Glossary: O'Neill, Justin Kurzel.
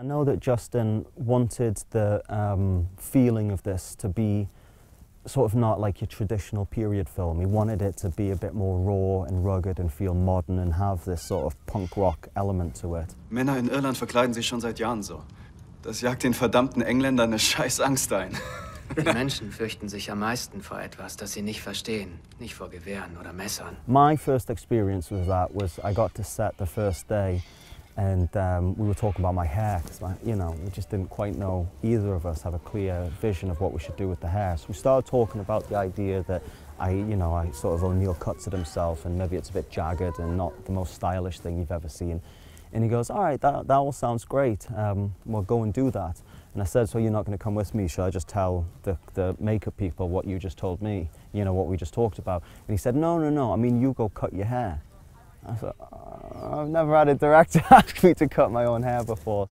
I know that Justin wanted the feeling of this to be sort of not like your traditional period film. He wanted it to be a bit more raw and rugged and feel modern and have this sort of punk rock element to it. Männer in Irland verkleiden sich schon seit Jahren so. Das jagt den verdammten Engländern eine Scheißangst ein. Die Menschen fürchten sich am meisten vor etwas, das sie nicht verstehen, nicht vor Gewehren oder Messern. My first experience with that was I got to set the first day. And we were talking about my hair, because, you know, we just didn't quite know, either of us have a clear vision of what we should do with the hair. So we started talking about the idea that I sort of O'Neill cuts it himself, and maybe it's a bit jagged and not the most stylish thing you've ever seen. And he goes, all right, that all sounds great, well, go and do that. And I said, so you're not going to come with me, should I just tell the makeup people what you just told me, you know, what we just talked about? And he said, no, no, no, I mean, you go cut your hair. I thought, I've never had a director ask me to cut my own hair before.